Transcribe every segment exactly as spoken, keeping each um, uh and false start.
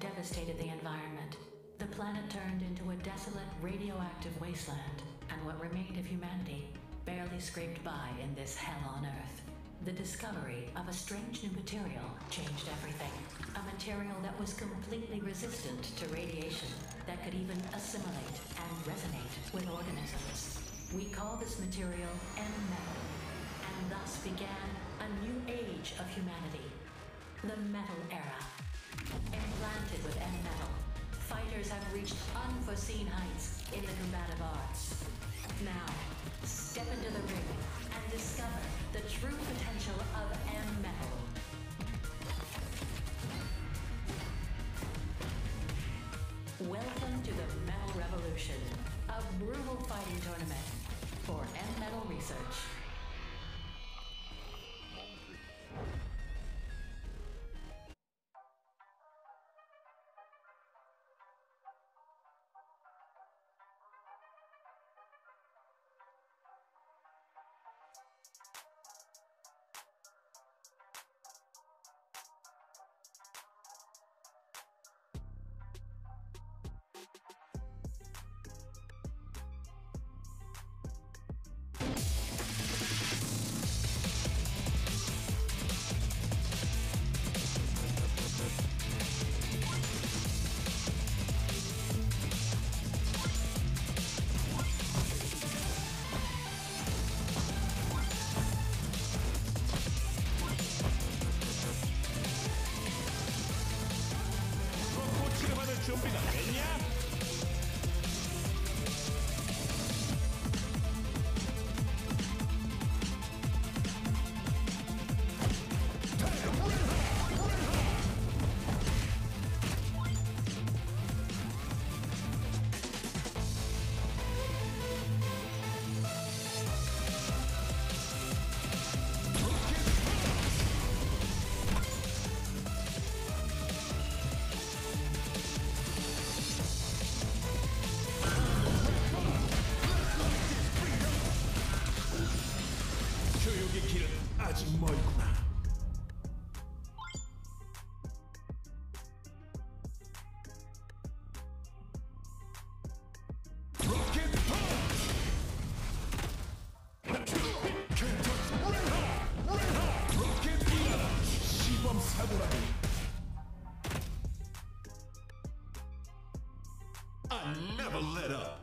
Devastated the environment. The planet turned into a desolate, radioactive wasteland, and what remained of humanity barely scraped by in this hell on Earth. The discovery of a strange new material changed everything. A material that was completely resistant to radiation, that could even assimilate and resonate with organisms. We call this material M-metal, and thus began a new age of humanity, the Metal Era. Implanted with M-metal, fighters have reached unforeseen heights in the combative arts. Now, step into the ring and discover the true potential of M-metal. Welcome to the Metal Revolution, a brutal fighting tournament for M-metal research. I never let up.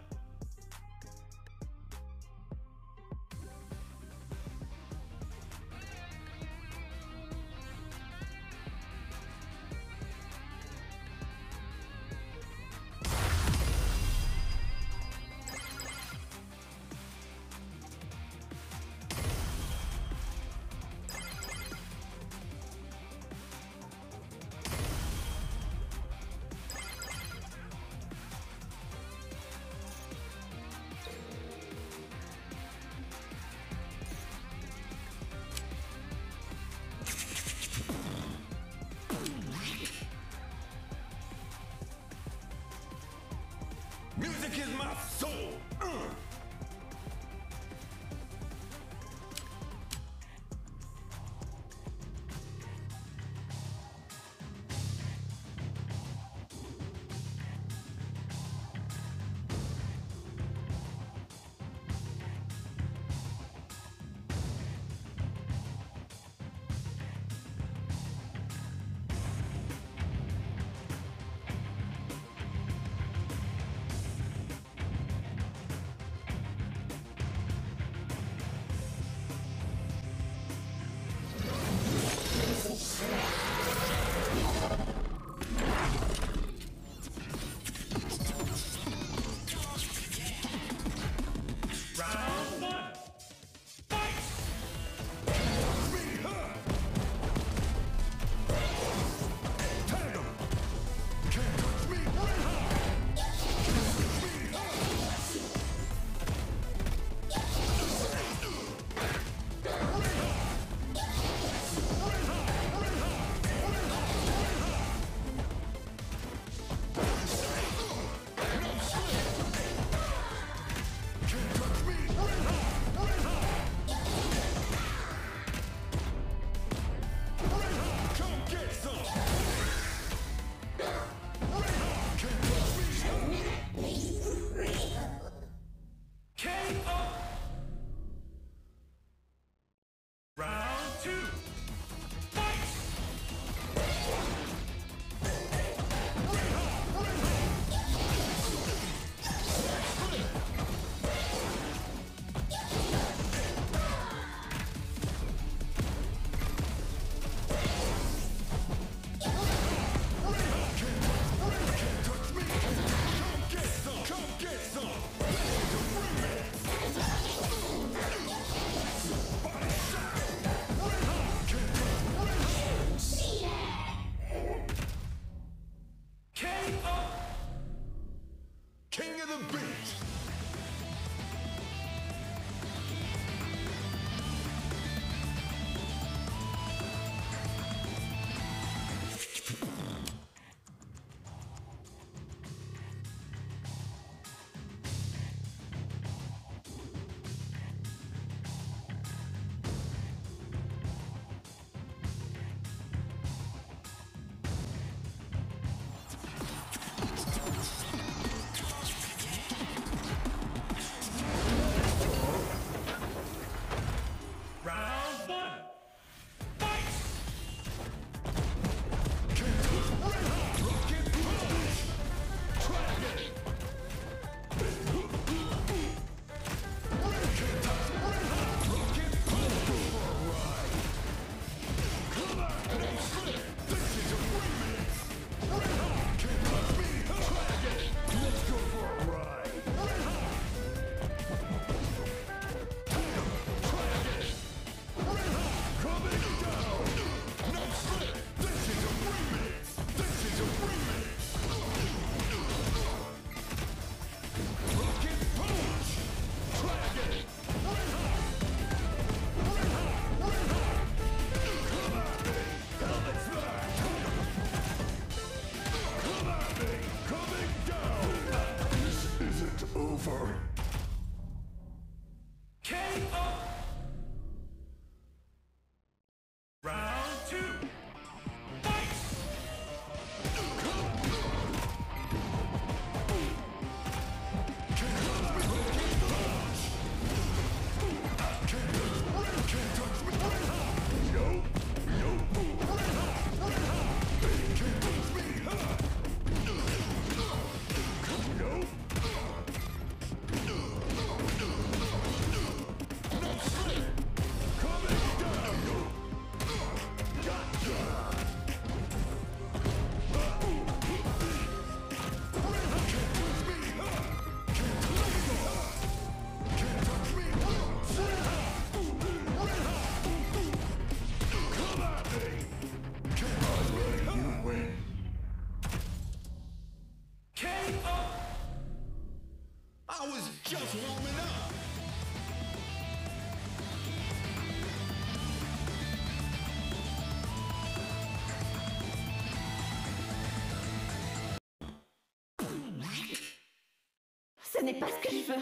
Ce n'est pas ce que je veux.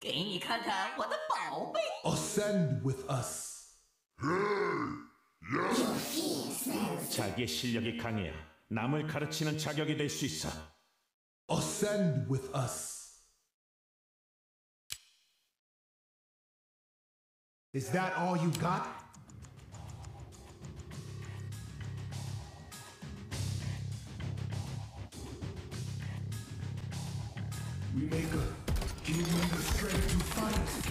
给你看看我的宝贝。Ascend with us. Hey, yes. 자기의 실력이 강해야 남을 가르치는 자격이 될 수 있어. Ascend with us. Is that all you got? Maker, give me the strength to fight.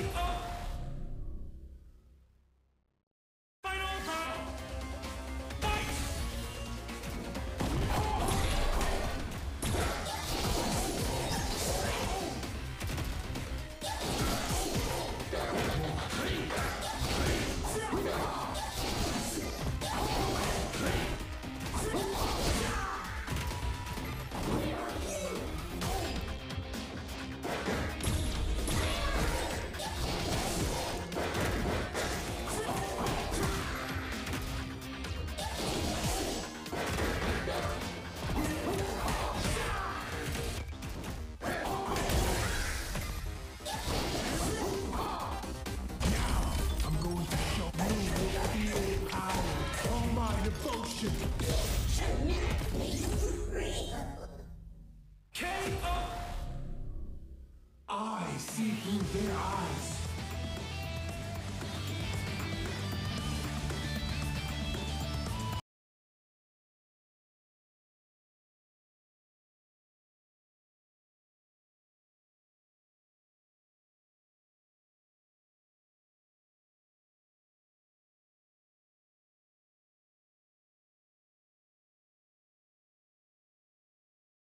Fight on!